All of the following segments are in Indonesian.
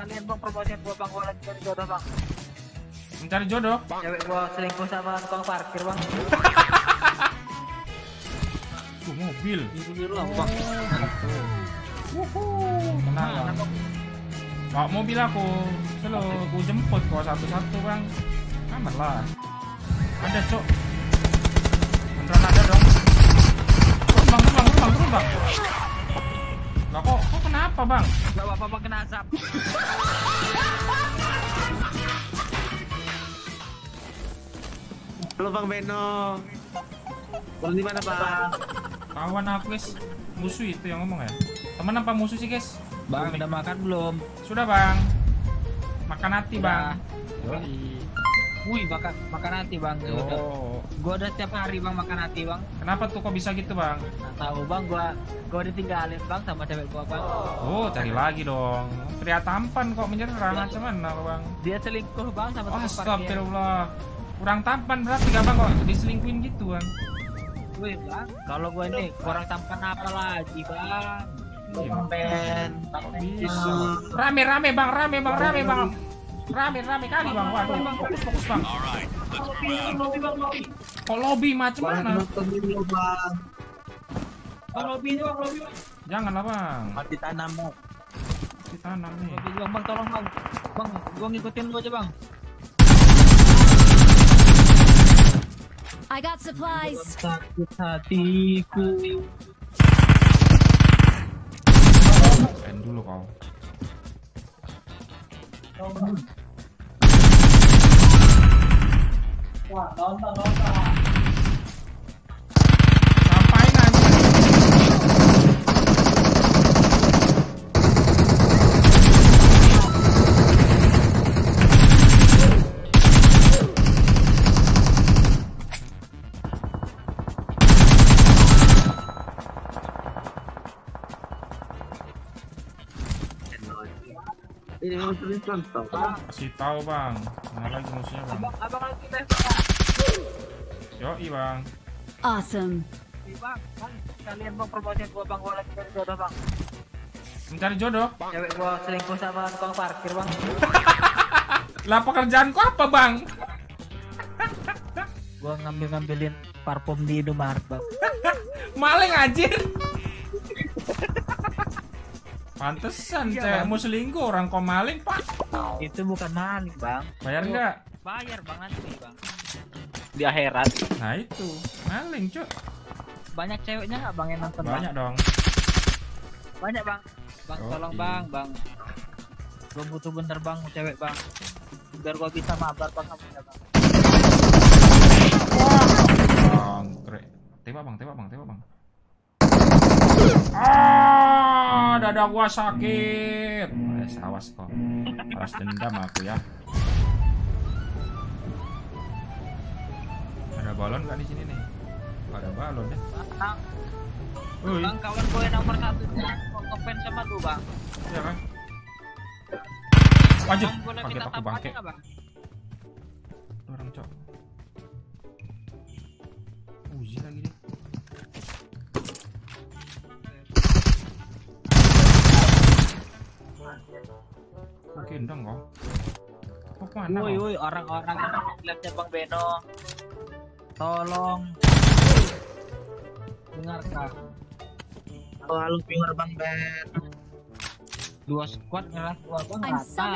sekalian bang promosi gua bang, gua lagi cari jodoh bang. Mencari jodoh? Cewek gua selingkuh sama tukang parkir bang. Tuh mobil. Biru-biru lah bang. Wuhuu. Tenang bang. Bawa mobil aku. Selo, aku jemput kok satu-satu bang. Aman lah. Ada cok. Beneran ada dong. Turun bang. Lah kok kenapa bang? Gak apa-apa bang, kena asap. Halo bang Beno. Bang di mana bang? Kawan aku guys, musuh itu yang ngomong ya. Teman apa musuh sih guys? Bang udah makan belum? Sudah bang. Makan hati bang. Wih makan hati bang. Oh. Gua udah tiap hari bang makan hati bang. Kenapa tuh kok bisa gitu bang? Nggak tahu bang, gua ditinggalin bang sama cewek gua bang. Oh cari lagi dong. Pria tampan kok menyerang macam mana bang? Dia selingkuh bang sama teman parkir. Astagfirullah. Kurang tampan berarti gak bang kok diselingkuhin gitu bang? Wih bang, kalau gua ini kurang tampan apa lagi bang? Tampan, rame bang. Rame kali bang, waduh bang, fokus bang. Kok lobby macam mana? Lobby bang. Jangan lah bang. Mati tanam bang. Mati tanam nih. Bang tolong bang. Bang, gua ngikutin lu aja bang. I got supplies. Sakit hatiku. End dulu kau. Wah, nonton. Ngapain aja? Ini kasih tahu bang, mana lagi musuhnya bang? Abang lagi tes. Yoi bang. Awesome. Bang, kalian bang promosi gua bang, gua lagi cari jodoh bang. Mencari jodoh? Cewek gua selingkuh sama tukang parkir bang. Lah pekerjaanku apa bang? Gua ngambilin parfum di Indomaret bang. Maling anjir. Pantesan cewek mau selingkuh, orang kok maling pak. Itu bukan maling bang. Bayar nggak? Bayar bang, nanti bang. Di akhirat. Nah itu maling cuk. Banyak ceweknya nggak bang yang nonton? Banyak dong. Banyak bang. Bang tolong bang. Gua butuh bener bang cewek bang. Biar gua bisa mabar bang sama dia bang. Wah. Tembak bang. Ah, dada gua sakit. Awas kok. Awas dendam aku ya. Ada balon nggak di sini nih? Ada balon ya? Bang, kawan gue nomor 1 mau ngepen sama lu bang. Iya kan? Wajib. Paket aku bangke. Orang cok. Uji lagi deh. Gendong kok. Woi, orang-orang lihatnya Bang Beno. Tolong. Dengarkan. Lalu pinggir Bang Ben. Dua squad ngeras gua bang rata.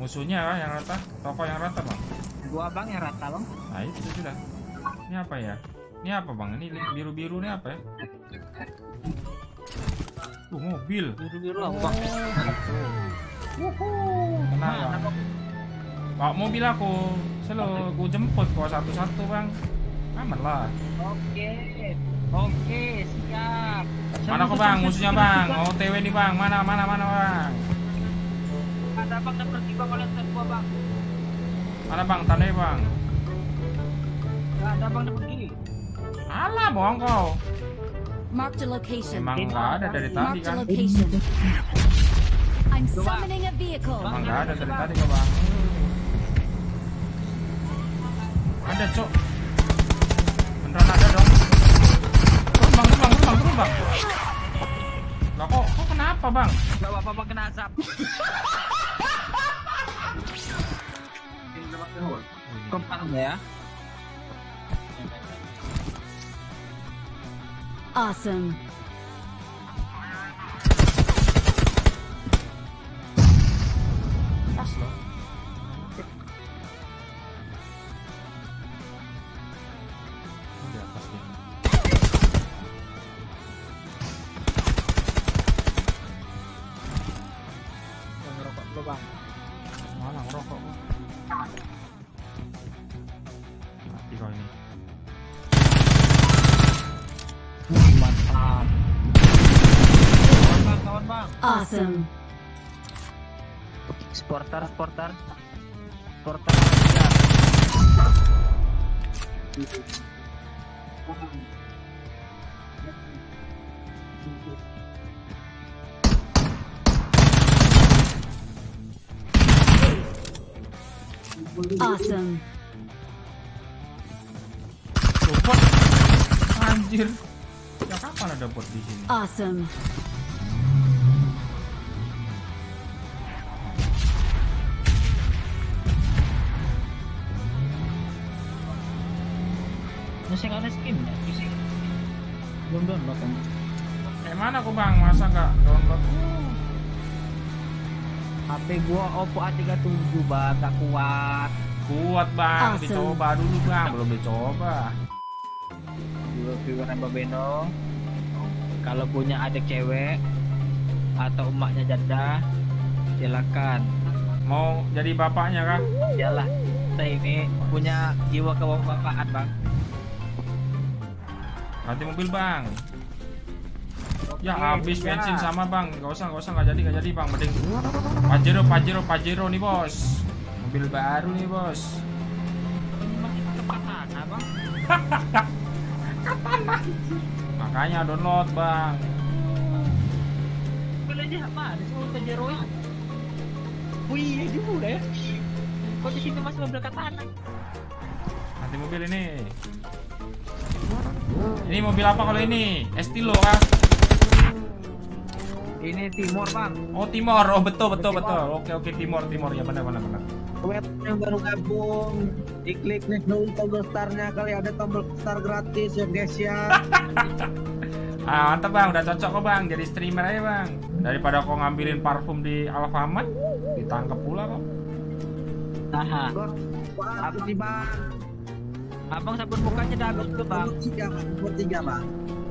Musuhnya lah yang rata, toko yang rata bang. Gua bang yang rata bang. Nah itu sudah. Ini apa ya? Ini apa bang? Ini biru-biru ini apa ya? Mobil. Biru-biru lah bang. Wuhuu, tenang bang. Bawa mobil aku, selalu aku jemput kok satu-satu bang. Aman lah. Oke, siap. Mana kok bang, musuhnya bang, mau TW nih bang, mana bang. Ada bang, udah pergi bang oleh set gua bang. Mana bang, tandai bang. Ada bang, udah pergi. Alah, bohong kau. Emang gak ada dari tadi kan. Summoning a vehicle. Bang, enggak ada dari tadi kok, Bang. Ada, cok. Beneran ada dong. Turun, Bang. Lah kok kenapa bang? Gak apa-apa kena asap. Kompak ya. Awesome. Pas loh. Udah pas deh. Ngerokok lo bang. Mana ngerokok lo? Mati kau ini. Mantap. Kawan bang. Awesome. Sporter. Awesome. Bot. Anjir. Ya kapan ada bot di sini? Awesome. Masih nggak ada skin ya? Belum download kan? Kayak mana aku bang? Masa nggak download? HP gua Oppo A37 bang, nggak kuat. Kuat bang, awesome. Dicoba dulu bang, belum dicoba. Dulu pikiran Mbak Beno, kalau punya adik cewek atau emaknya janda, silakan. Mau jadi bapaknya kan? Iyalah, saya ini punya jiwa kebapaan bang. Ganti mobil bang. Oke, ya habis ya. Bensin sama bang. Gak usah nggak jadi bang. Mending Pajero nih bos. Mobil baru nih bos. Ini masih kecepatan bang. Kapan bang? Makanya download bang. Belajar apa? Disuruh Pajero ya. Wih juga ya. Kok di sini masih mobil katana? Ganti mobil ini. Ini mobil apa kalau ini? Estilo kah? Ini Timor bang. Oh Timor, oh betul. Oke Timor ya benar. Web yang baru gabung, diklik nih dulu tombol startnya, kali ada tombol start gratis ya guys ya. Ah mantap bang, udah cocok kok bang, jadi streamer aja bang. Daripada kau ngambilin parfum di Alfamart, ditangkap pula kok. Aha. Apa sih bang? Abang sabun mukanya udah habis tuh bang. 3 bang.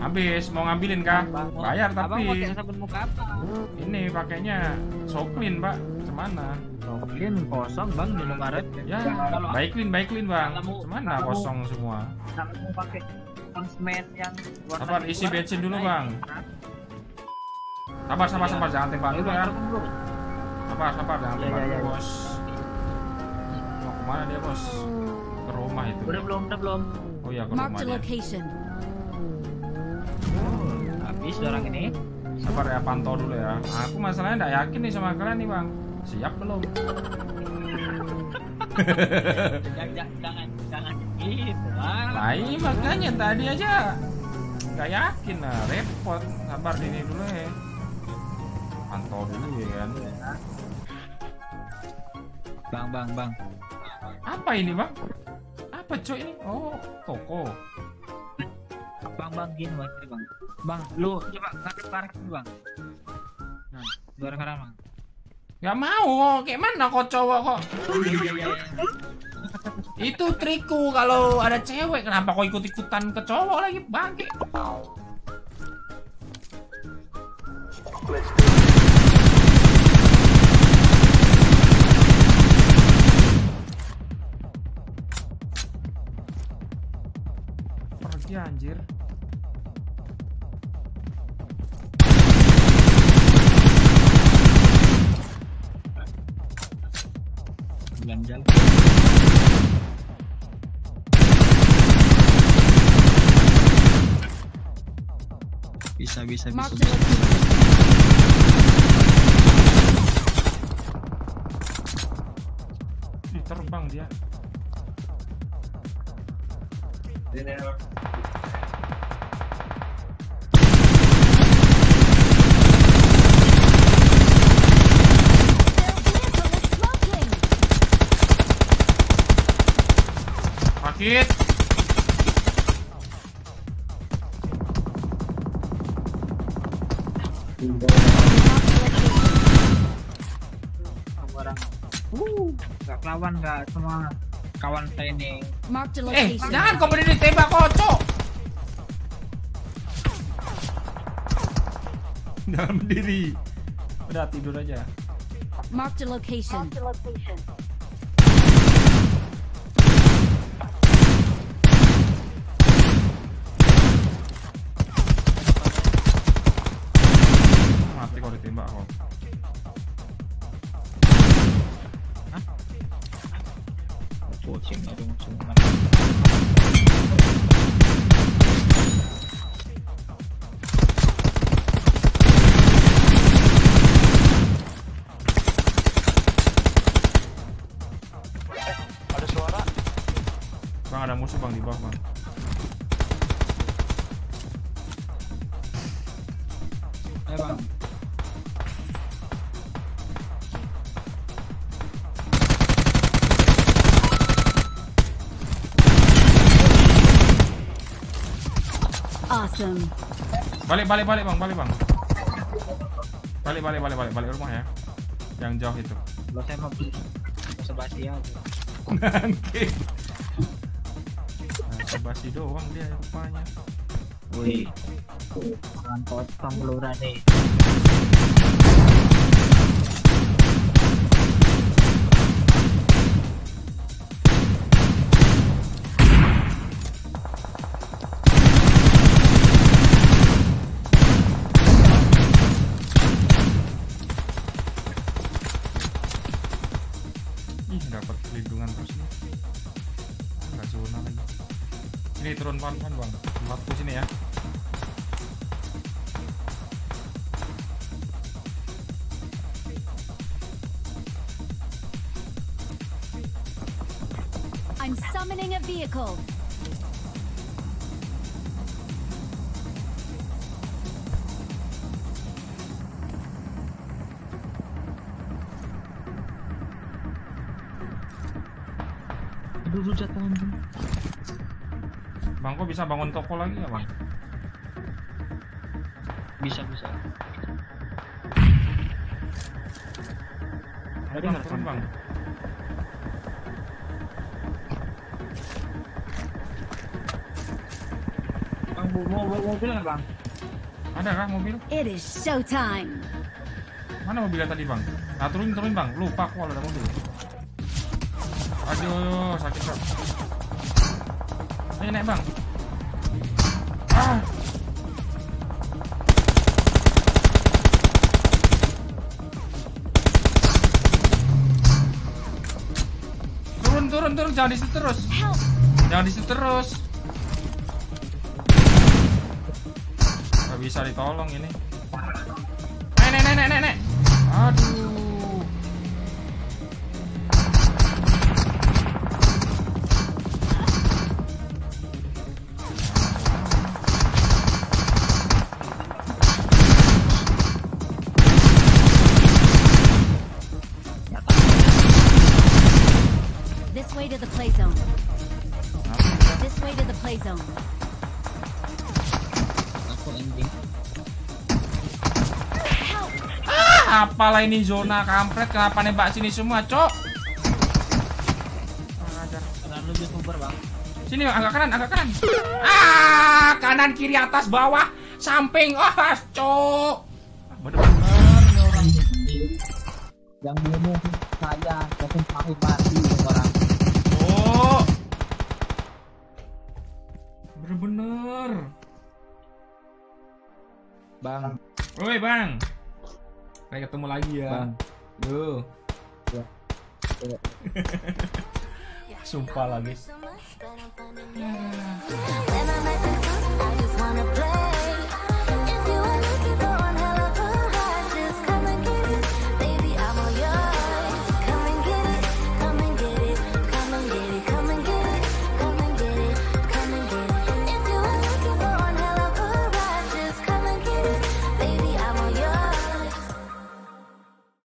Habis mau ngambilin kah? Bayar tapi. Abang pakai sabun muka apa? Ini pakainya Soklin pak. Cemana? Soklin kosong bang di Indomaret. Ya. Baiklin bang. Cemana kosong semua? Mau pakai kosmen yang. Sabar isi bensin dulu bang. Sabar jangan tembak dulu ya. Sabar jangan tembak dulu bos. Mau kemana dia bos? Ke rumah itu. Udah belum. Oh ya ke rumah. Habis orang ini. Sabar ya pantau dulu ya. Aku masalahnya nggak yakin nih sama kalian nih bang. Siap belum? Jangan gitu bang. Lain makanya tadi aja nggak yakin lah, repot. Sabar ini dulu ya. Pantau dulu ya kan. Bang. Apa ini bang? Apa cuy ini? Oh, toko. Bang gini bang. Bang, lu coba ngadep parkir bang. Nah, gara-gara bang. Gak mau, kayak mana kok cowok kok? Itu trikku kalau ada cewek, kenapa kok ikut-ikutan ke cowok lagi bangke? Ya anjir. Ganjal. Bisa. Terbang dia. dikit. Gak lawan gak semua kawan saya ini. Jangan kau berdiri tembak kocok. Jangan berdiri. Udah tidur aja. Mark the location. Mati kalau ditembak kok. Hah? Kucing itu cuma. Bang, ada musuh bang di bawah bang. Ayo bang. Awesome. Balik rumah ya. Yang jauh itu. Lo saya mau beli Sebastian. Nanti. Basi doang dia rupanya. Wih, jangan potong lurah nih. Dapat pelindungan terus nih. Enggak zona lagi. Ini turun pan-pan bang, tempat ke sini ya. I'm summoning a vehicle. Aduh, jatuh anjing. Bang, kok bisa bangun toko lagi ya bang? Bisa. Ayo bang, turun bang. Bang, mobil nggak bang? Ada kah mobil? It is show time. Mana mobilnya tadi bang? Nah, turun bang. Lupa aku ada mobil. Aduh, sakit bang. Ayo naik bang. Turun jangan di situ terus. Gak bisa ditolong ini. Naik. Aduh. This way to the play zone. Apalah ini zona kampret, kenapa nembak sini semua, cok? Sini bang, agak kanan. Kanan kiri atas bawah samping, cok. Bener-bener ini orang. Yang bunuh saya, tapi pahit mati orang. Bener-bener bang. Woi bang, kita ketemu lagi ya bang. Duh. Sumpah lagi.